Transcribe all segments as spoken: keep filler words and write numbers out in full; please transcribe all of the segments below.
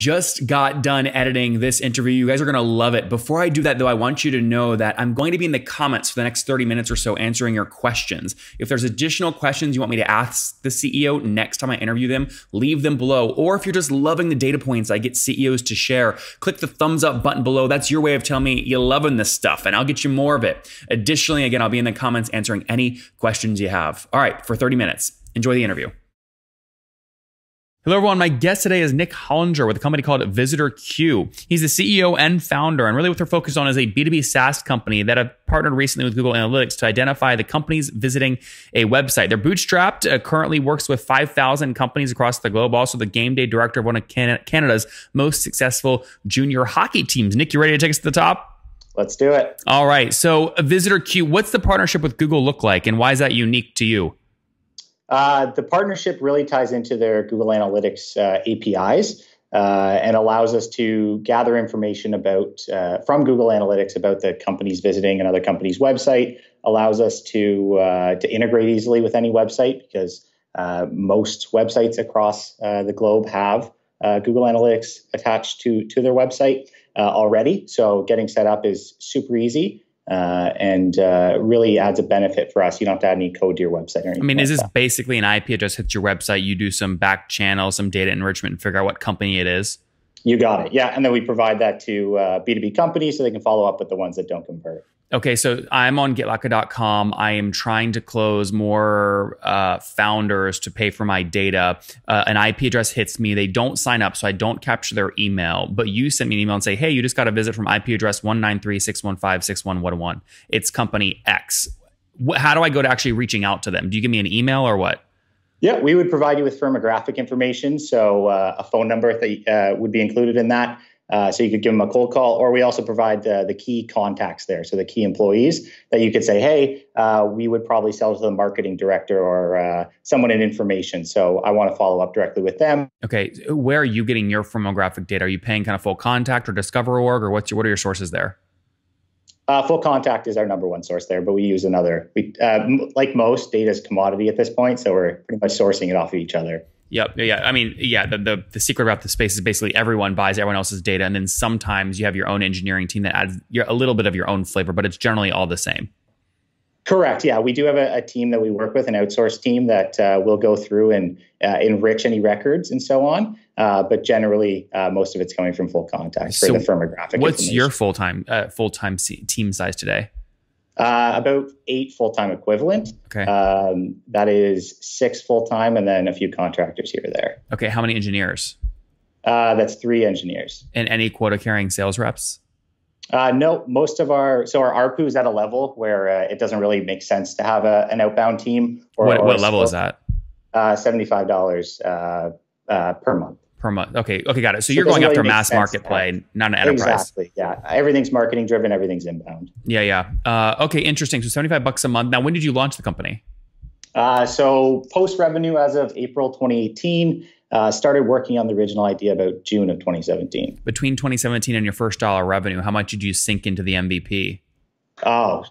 Just got done editing this interview. You guys are going to love it. Before I do that, though, I want you to know that I'm going to be in the comments for the next thirty minutes or so answering your questions. If there's additional questions you want me to ask the C E O next time I interview them, leave them below. Or if you're just loving the data points I get C E Os to share, click the thumbs up button below. That's your way of telling me you're loving this stuff, and I'll get you more of it. Additionally, again, I'll be in the comments answering any questions you have. All right, for thirty minutes, enjoy the interview. Hello, everyone. My guest today is Nick Hollinger with a company called Visitor Queue. He's the C E O and founder, and really what they're focused on is a B two B SaaS company that have partnered recently with Google Analytics to identify the companies visiting a website. They're bootstrapped, uh, currently works with five thousand companies across the globe, also the game day director of one of Can- Canada's most successful junior hockey teams. Nick, you ready to take us to the top? Let's do it. All right. So Visitor Queue, what's the partnership with Google look like, and why is that unique to you? Uh, the partnership really ties into their Google Analytics uh, A P Is uh, and allows us to gather information about uh, from Google Analytics about the companies visiting another company's website, allows us to uh, to integrate easily with any website because uh, most websites across uh, the globe have uh, Google Analytics attached to, to their website uh, already. So getting set up is super easy. Uh, and uh, really adds a benefit for us. You don't have to add any code to your website or anything. I mean, is this basically an I P address hits your website? You do some back channel, some data enrichment, and figure out what company it is? You got it. Yeah. And then we provide that to uh, B two B companies so they can follow up with the ones that don't convert. Okay, so I'm on get latka dot com. I am trying to close more uh, founders to pay for my data. Uh, an I P address hits me. They don't sign up, so I don't capture their email. But you sent me an email and say, hey, you just got a visit from I P address one nine three six one five six one one one. It's company X. How do I go to actually reaching out to them? Do you give me an email or what? Yeah, we would provide you with firmographic information. So uh, a phone number that uh, would be included in that. Uh, so you could give them a cold call, or we also provide the, the key contacts there. So the key employees that you could say, hey, uh, we would probably sell to the marketing director or uh, someone in information. So I want to follow up directly with them. Okay. Where are you getting your firmographic data? Are you paying kind of Full Contact or Discover dot org, or what's your, what are your sources there? Uh, Full Contact is our number one source there, but we use another. We, uh, m- like most, data is commodity at this point. So we're pretty much sourcing it off of each other. Yep. Yeah. I mean, yeah, the, the, the secret about the space is basically everyone buys everyone else's data. And then sometimes you have your own engineering team that adds your, a little bit of your own flavor, but it's generally all the same. Correct. Yeah. We do have a, a team that we work with, an outsourced team that uh, will go through and uh, enrich any records and so on. Uh, but generally, uh, most of it's coming from Full Contact for so the firmographic. What's your full-time uh, full-time team size today? Uh, about eight full-time equivalent. Okay. Um, that is six full-time and then a few contractors here or there. Okay. How many engineers? Uh, that's three engineers. And any quota-carrying sales reps? Uh, no, most of our, so our A R P U is at a level where uh, it doesn't really make sense to have a, an outbound team. Or, what, or what level is that? Uh, seventy-five dollars uh, uh, per month. Per month. Okay. Okay. Got it. So, so you're going really after a mass market play, not an enterprise. Exactly. Yeah. Everything's marketing driven. Everything's inbound. Yeah. Yeah. Uh, okay. Interesting. So seventy-five bucks a month. Now, when did you launch the company? Uh, so post revenue as of April twenty eighteen, uh, started working on the original idea about June of twenty seventeen. Between twenty seventeen and your first dollar revenue, how much did you sink into the M V P? Oh,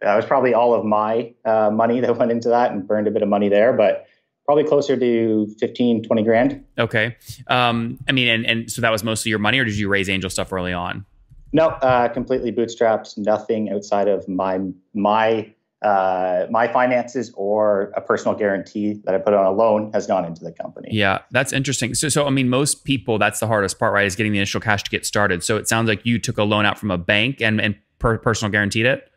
that was probably all of my uh, money that went into that and burned a bit of money there, but probably closer to fifteen, twenty grand. Okay. Um, I mean, and, and so that was mostly your money, or did you raise angel stuff early on? No, uh, completely bootstrapped, nothing outside of my, my, uh, my finances or a personal guarantee that I put on a loan has gone into the company. Yeah. That's interesting. So, so, I mean, most people, that's the hardest part, right? Is getting the initial cash to get started. So it sounds like you took a loan out from a bank and, and per- personal guaranteed it.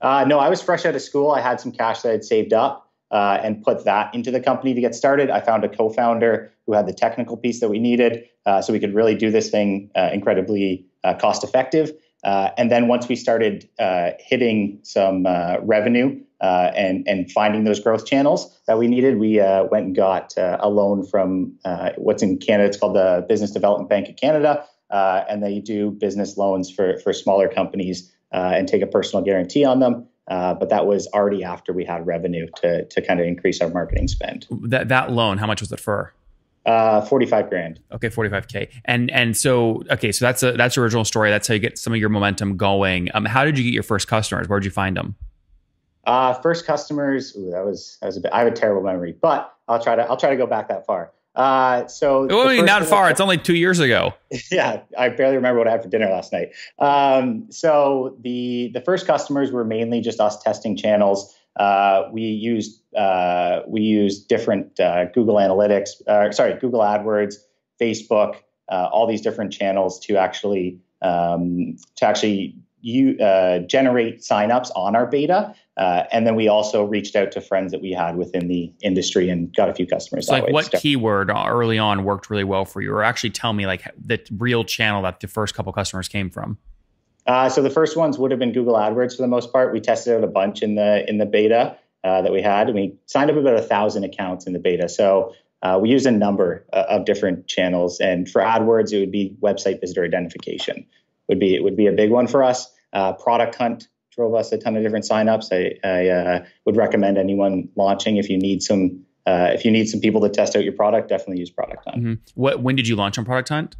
Uh, no, I was fresh out of school. I had some cash that I'd saved up. Uh, and put that into the company to get started. I found a co-founder who had the technical piece that we needed, uh, so we could really do this thing uh, incredibly uh, cost-effective. Uh, and then once we started uh, hitting some uh, revenue uh, and and finding those growth channels that we needed, we uh, went and got uh, a loan from uh, what's in Canada. It's called the Business Development Bank of Canada, uh, and they do business loans for for smaller companies uh, and take a personal guarantee on them. Uh, but that was already after we had revenue to to kind of increase our marketing spend. That that loan, how much was it for? Uh, forty-five grand. Okay, forty-five K. And and so okay, so that's a that's the original story. That's how you get some of your momentum going. Um, how did you get your first customers? Where did you find them? Uh, first customers. Ooh, that was that was a bit. I have a terrible memory, but I'll try to I'll try to go back that far. Uh, so it wasn't not far. I, it's only two years ago. Yeah. I barely remember what I had for dinner last night. Um, so the, the first customers were mainly just us testing channels. Uh, we used, uh, we used different, uh, Google Analytics, uh, sorry, Google AdWords, Facebook, uh, all these different channels to actually, um, to actually you, uh, generate signups on our beta. Uh, and then we also reached out to friends that we had within the industry and got a few customers. So like what so. keyword early on worked really well for you? Or actually tell me like the real channel that the first couple customers came from. Uh, so the first ones would have been Google AdWords for the most part. We tested out a bunch in the in the beta uh, that we had. And we signed up about a thousand accounts in the beta. So uh, we used a number uh, of different channels. And for AdWords, it would be website visitor identification would be it would be a big one for us. Uh, Product Hunt drove us a ton of different signups. I, I uh, would recommend anyone launching if you need some uh, if you need some people to test out your product, definitely use Product Hunt. Mm-hmm. What when did you launch on Product Hunt?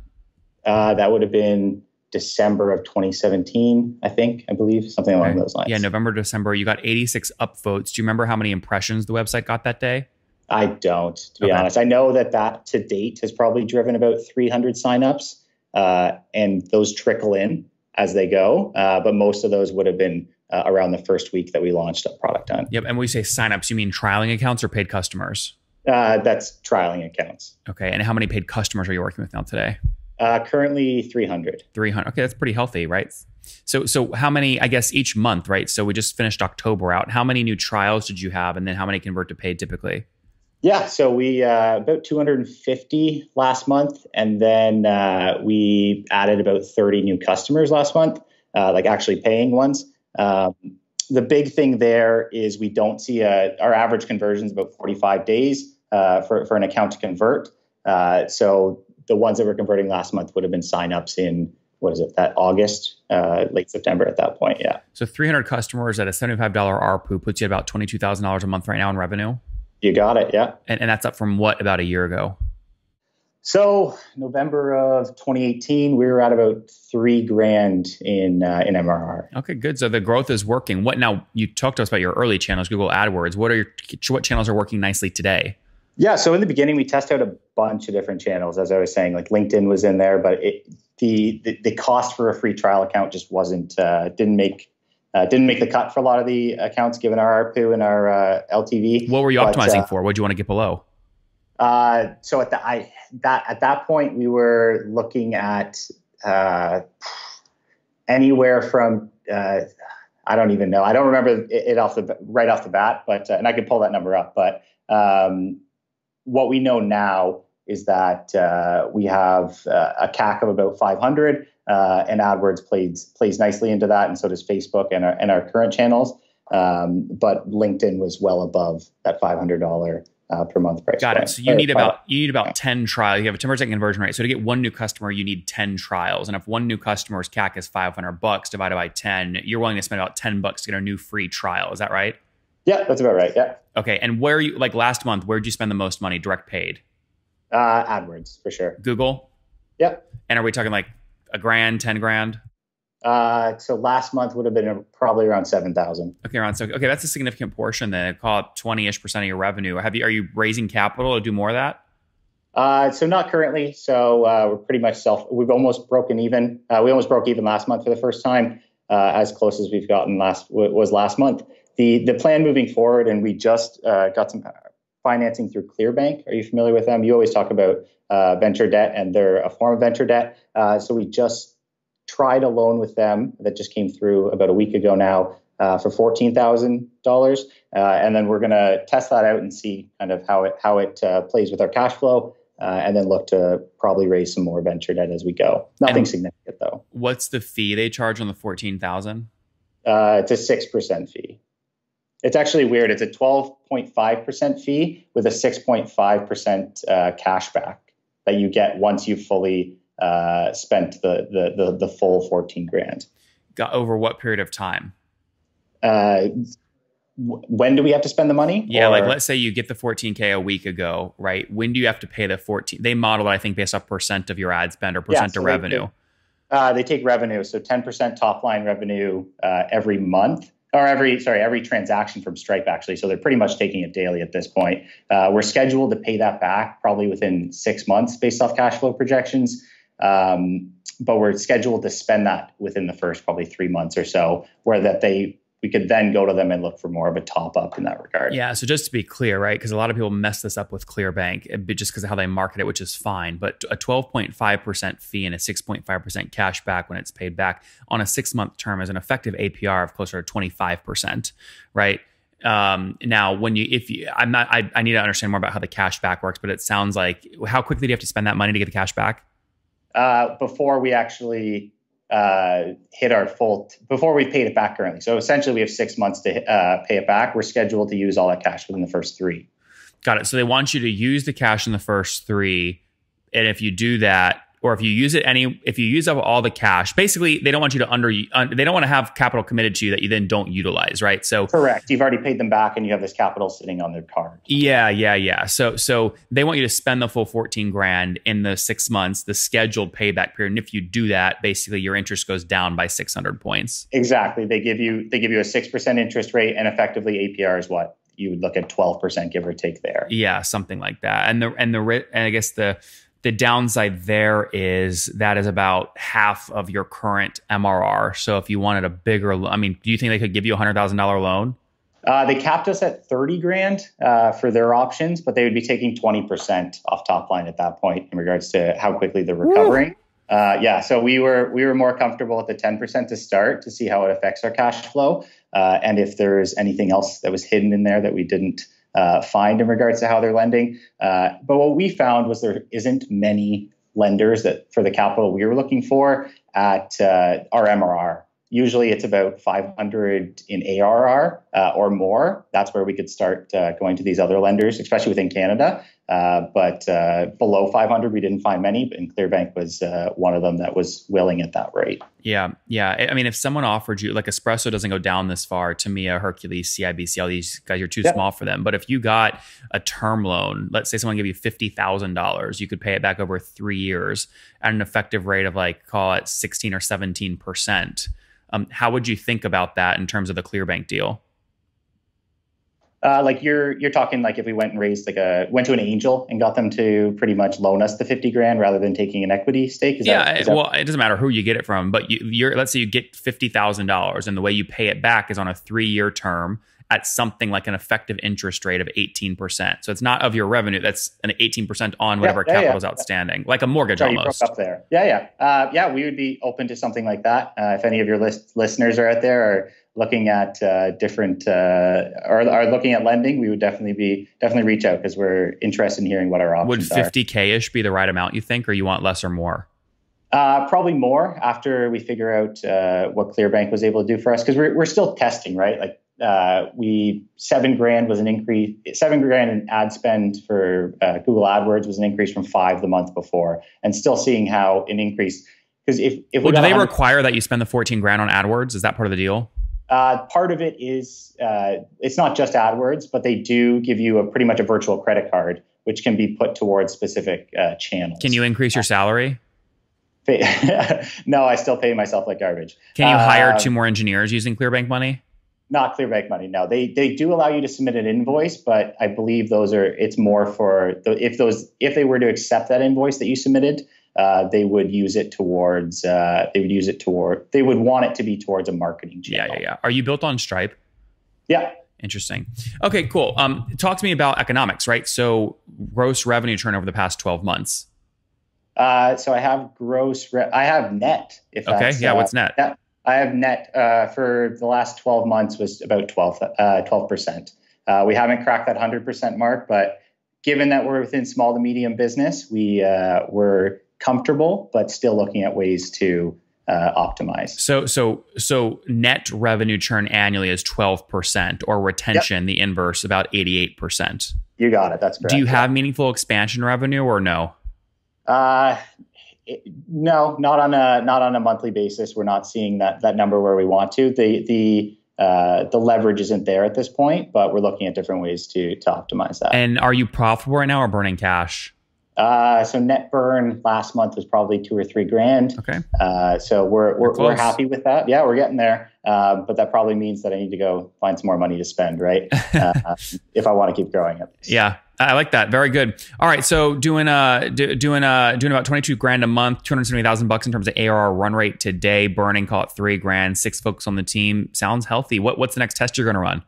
Uh, that would have been December of twenty seventeen, I think, I believe, something along okay. those lines. Yeah, November, December. You got eighty-six upvotes. Do you remember how many impressions the website got that day? I don't, to be okay. honest. I know that that to date has probably driven about three hundred signups, uh, and those trickle in as they go. Uh, but most of those would have been uh, around the first week that we launched a Product Hunt. Yep. And when we say signups, you mean trialing accounts or paid customers? Uh, that's trialing accounts. Okay. And how many paid customers are you working with now today? Uh, currently three hundred. three hundred. Okay. That's pretty healthy, right? So, so how many, I guess each month, right? So we just finished October out. How many new trials did you have? And then how many convert to paid typically? Yeah, so we uh, about two hundred fifty last month, and then uh, we added about thirty new customers last month, uh, like actually paying ones. Um, the big thing there is we don't see a, our average conversion is about forty-five days uh, for, for an account to convert. Uh, so the ones that were converting last month would have been signups in, what is it, that August, uh, late September at that point, yeah. So three hundred customers at a seventy-five dollars A R P U puts you at about twenty-two thousand dollars a month right now in revenue? You got it. Yeah. And, and that's up from what, about a year ago? So November of twenty eighteen, we were at about three grand in, uh, in M R R. Okay, good. So the growth is working. What now, you talked to us about your early channels, Google AdWords. What are your, what channels are working nicely today? Yeah. So in the beginning, we test out a bunch of different channels. As I was saying, like LinkedIn was in there, but it, the, the, the cost for a free trial account just wasn't, uh, didn't make Uh, didn't make the cut for a lot of the accounts given our A R P U and our uh, L T V. What were you but, optimizing uh, for? What did you want to get below? Uh, so at the I that at that point we were looking at uh, anywhere from uh, I don't even know I don't remember it, it off the right off the bat, but uh, and I could pull that number up. But um, what we know now is that uh, we have uh, a C A C of about five hundred. Uh, and AdWords plays plays nicely into that, and so does Facebook and our and our current channels. Um, but LinkedIn was well above that five hundred dollars uh, per month price. Got it. So you need about you need about ten trials. You have a ten percent conversion rate. So to get one new customer, you need ten trials. And if one new customer's C A C is five hundred bucks divided by ten, you're willing to spend about ten bucks to get a new free trial. Is that right? Yeah, that's about right. Yeah. Okay. And where are you, like last month, where did you spend the most money direct paid? Uh, AdWords for sure. Google. Yeah. And are we talking like a grand, ten grand? Uh, so last month would have been a, probably around seven thousand. Okay. Around so, okay. That's a significant portion then. Call it twenty-ish percent of your revenue. Have you, are you raising capital to do more of that? Uh, so not currently. So, uh, we're pretty much self, we've almost broken even. Uh, we almost broke even last month for the first time, uh, as close as we've gotten last was last month. The, the plan moving forward, and we just, uh, got some financing through Clearbanc. Are you familiar with them? You always talk about uh, venture debt, and they're a form of venture debt. Uh, so we just tried a loan with them that just came through about a week ago now uh, for fourteen thousand dollars. Uh, and then we're going to test that out and see kind of how it how it uh, plays with our cash flow, uh, and then look to probably raise some more venture debt as we go. Nothing and significant though. What's the fee they charge on the fourteen thousand dollars? Uh, it's a six percent fee. It's actually weird. It's a twelve point five percent fee with a six point five percent uh, cash back that you get once you've fully uh, spent the, the the the full fourteen grand. Got over what period of time? Uh, w when do we have to spend the money? Yeah, or? Like let's say you get the fourteen K a week ago, right? When do you have to pay the fourteen? They model it, I think, based off percent of your ad spend or percent yeah, so of revenue. They, uh, they take revenue. So ten percent top line revenue uh, every month. or every, sorry, every transaction from Stripe, actually. So they're pretty much taking it daily at this point. Uh, we're scheduled to pay that back probably within six months based off cash flow projections. Um, but we're scheduled to spend that within the first probably three months or so, where that they we could then go to them and look for more of a top up in that regard. Yeah. So just to be clear, right? Because a lot of people mess this up with Clearbanc just because of how they market it, which is fine. But a twelve point five percent fee and a six point five percent cash back when it's paid back on a six month term is an effective A P R of closer to twenty-five percent, right? Um, now, when you, if you, I'm not, I, I need to understand more about how the cash back works, but it sounds like, how quickly do you have to spend that money to get the cash back? Uh, before we actually uh, hit our full, t- before we paid it back currently. So essentially we have six months to uh, pay it back. We're scheduled to use all that cash within the first three. Got it. So they want you to use the cash in the first three. And if you do that, or if you use it any, if you use up all the cash, basically they don't want you to under, un, they don't want to have capital committed to you that you then don't utilize, right? So correct, you've already paid them back and you have this capital sitting on their card. Yeah, yeah, yeah. So so they want you to spend the full fourteen grand in the six months, the scheduled payback period. And if you do that, basically your interest goes down by six hundred points. Exactly. They give you they give you a six percent interest rate, and effectively A P R is what you would look at twelve percent give or take there. Yeah, something like that. And the and the and I guess the The downside there is that is about half of your current M R R. So if you wanted a bigger, I mean, do you think they could give you a hundred thousand dollar loan? Uh, they capped us at thirty grand uh, for their options, but they would be taking twenty percent off top line at that point in regards to how quickly they're recovering. Uh, yeah, so we were we were more comfortable at the ten percent to start to see how it affects our cash flow, uh, and if there is anything else that was hidden in there that we didn't Uh, find in regards to how they're lending. Uh, but what we found was there isn't many lenders that for the capital we were looking for at uh, our M R R. Usually it's about five hundred in A R R uh, or more. That's where we could start uh, going to these other lenders, especially within Canada. Uh, but uh, below five hundred, we didn't find many, and Clearbanc was uh, one of them that was willing at that rate. Yeah, yeah. I mean, if someone offered you, like Espresso doesn't go down this far, Tamia, Hercules, C I B C, all these guys, you're too yep. small for them. But if you got a term loan, let's say someone gave you fifty thousand dollars, you could pay it back over three years at an effective rate of like, call it sixteen or seventeen percent. Um, how would you think about that in terms of the Clearbanc deal? Uh, like you're you're talking like if we went and raised like a went to an angel and got them to pretty much loan us the fifty grand rather than taking an equity stake. Is yeah, that, is that well, it doesn't matter who you get it from, but you, you're let's say you get fifty thousand dollars and the way you pay it back is on a three year term at something like an effective interest rate of eighteen percent. So it's not of your revenue. That's an eighteen percent on whatever yeah, yeah, capital is yeah. outstanding, like a mortgage Sorry, almost. You broke up there. Yeah, yeah, uh, yeah. We would be open to something like that uh, if any of your list listeners are out there or. Looking at uh, different uh, or are looking at lending, we would definitely be definitely reach out because we're interested in hearing what our options are. Would fifty K ish be the right amount you think, or you want less or more? Uh, probably more after we figure out uh, what Clearbanc was able to do for us, because we're we're still testing, right? Like uh, we seven grand was an increase, seven grand in ad spend for uh, Google AdWords was an increase from five the month before, and still seeing how an increase because if if well, do they require that you spend the fourteen grand on AdWords? Is that part of the deal? Uh, part of it is uh, it's not just AdWords, but they do give you a pretty much a virtual credit card, which can be put towards specific uh, channels. Can you increase your salary? No, I still pay myself like garbage. Can you uh, hire two more engineers using Clearbanc money? Not Clearbanc money. No, they they do allow you to submit an invoice, but I believe those are it's more for the, if those if they were to accept that invoice that you submitted. Uh, they would use it towards, uh, they would use it toward, they would want it to be towards a marketing channel. Yeah, yeah, yeah. Are you built on Stripe? Yeah. Interesting. Okay, cool. Um, talk to me about economics, right? So gross revenue turn over the past twelve months. Uh, so I have gross, re- I have net. If okay, that's, yeah, uh, what's net? net? I have net uh, for the last twelve months was about twelve, uh, twelve percent. Uh, we haven't cracked that one hundred percent mark, but given that we're within small to medium business, we uh, were... comfortable, but still looking at ways to uh, optimize. So, so, so net revenue churn annually is twelve percent, or retention, yep. the inverse, about eighty-eight percent. You got it. That's correct. Do you have meaningful expansion revenue or no? Uh, it, no, not on a not on a monthly basis. We're not seeing that that number where we want to. The the uh, the leverage isn't there at this point, but we're looking at different ways to to optimize that. And are you profitable right now or burning cash? Uh, so net burn last month was probably two or three grand. Okay. Uh, so we're we're, we're happy with that. Yeah, we're getting there. Uh, but that probably means that I need to go find some more money to spend, right? Uh, if I want to keep growing it. Yeah, I like that. Very good. All right. So doing uh do, doing uh doing about twenty-two grand a month, two hundred seventy thousand bucks in terms of A R R run rate today. Burning, call it three grand. Six folks on the team sounds healthy. What what's the next test you're going to run?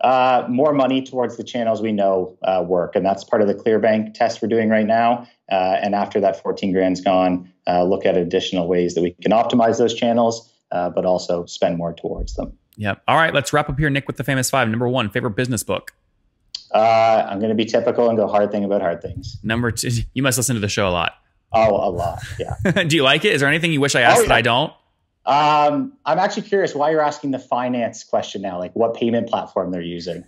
Uh, more money towards the channels we know uh, work. And that's part of the Clearbanc test we're doing right now. Uh, and after that fourteen grand's gone, uh, look at additional ways that we can optimize those channels, uh, but also spend more towards them. Yep. All right. Let's wrap up here, Nick, with the famous five. Number one, favorite business book? Uh, I'm going to be typical and go hard thing about hard things. Number two, you must listen to the show a lot. Oh, a lot. Yeah. Do you like it? Is there anything you wish I asked oh, yeah. that I don't? Um, I'm actually curious why you're asking the finance question now, like what payment platform they're using.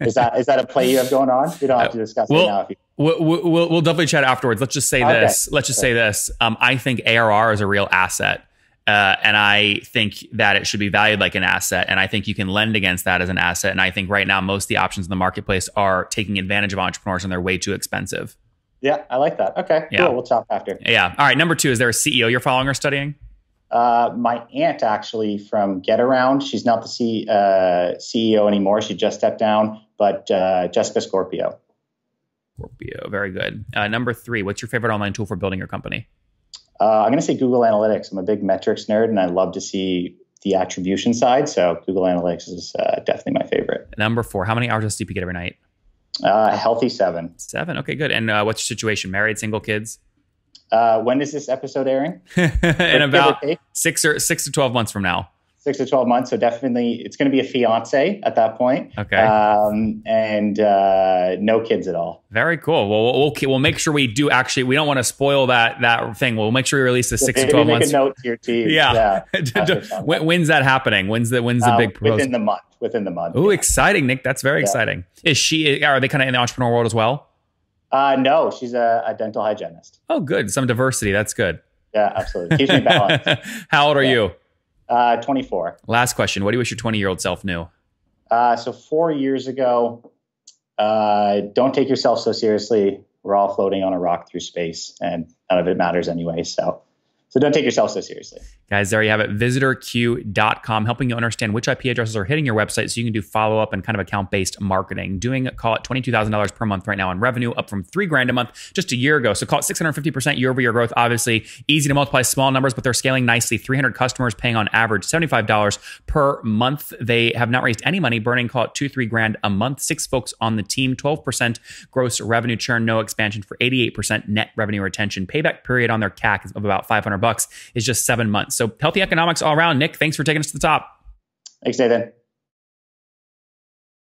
Is that, is that a play you have going on? You don't have to discuss we'll, it now. If you- we'll, we'll, we'll definitely chat afterwards. Let's just say okay. this. Let's just okay. say this. Um, I think A R R is a real asset. Uh, and I think that it should be valued like an asset. And I think you can lend against that as an asset. And I think right now, most of the options in the marketplace are taking advantage of entrepreneurs and they're way too expensive. Yeah. I like that. Okay, yeah. Cool. We'll talk after. Yeah. All right. Number two, is there a C E O you're following or studying? Uh, my aunt actually from Get Around, she's not the C, uh, C E O anymore. She just stepped down, but uh, Jessica Scorpio. Scorpio, very good. Uh, number three, what's your favorite online tool for building your company? Uh, I'm going to say Google Analytics. I'm a big metrics nerd and I love to see the attribution side. So Google Analytics is uh, definitely my favorite. Number four, how many hours of sleep you get every night? Uh, a healthy seven. Seven, okay, good. And uh, what's your situation? Married, single, kids? Uh, when is this episode airing? In about six or six to twelve months from now. Six to twelve months. So definitely, it's going to be a fiance at that point. Okay. Um, and uh, no kids at all. Very cool. Well, we'll we'll, we'll make sure we do. Actually, we don't want to spoil that that thing. We'll make sure we release the six to twelve months. Make a note to your team. Yeah. yeah. when, when's that happening? When's the when's the um, big proposal? Within the month. Within the month. Oh, yeah. Exciting, Nick. That's very yeah. exciting. Is she? Are they kind of in the entrepreneur world as well? Uh, no, she's a, a dental hygienist. Oh, good. Some diversity. That's good. Yeah, absolutely. Keeps me balanced. How old are yeah. you? Uh, twenty-four. Last question. What do you wish your twenty-year-old self knew? Uh, so four years ago, uh, don't take yourself so seriously. We're all floating on a rock through space and none of it matters anyway. So, so don't take yourself so seriously. Guys, there you have it. visitor queue dot com, helping you understand which I P addresses are hitting your website so you can do follow-up and kind of account-based marketing. Doing, call it twenty-two thousand dollars per month right now on revenue, up from three grand a month just a year ago. So call it six hundred fifty percent year-over-year growth. Obviously, easy to multiply small numbers, but they're scaling nicely. three hundred customers paying on average seventy-five dollars per month. They have not raised any money, burning, call it two, three grand a month. Six folks on the team, twelve percent gross revenue churn, no expansion for eighty-eight percent net revenue retention. Payback period on their C A C of about five hundred bucks is just seven months. So healthy economics all around. Nick, thanks for taking us to the top. Thanks, Nathan.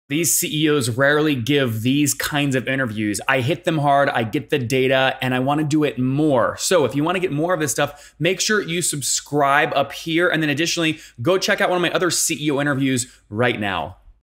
These C E Os rarely give these kinds of interviews. I hit them hard, I get the data, and I wanna do it more. So if you wanna get more of this stuff, make sure you subscribe up here. And then additionally, go check out one of my other C E O interviews right now.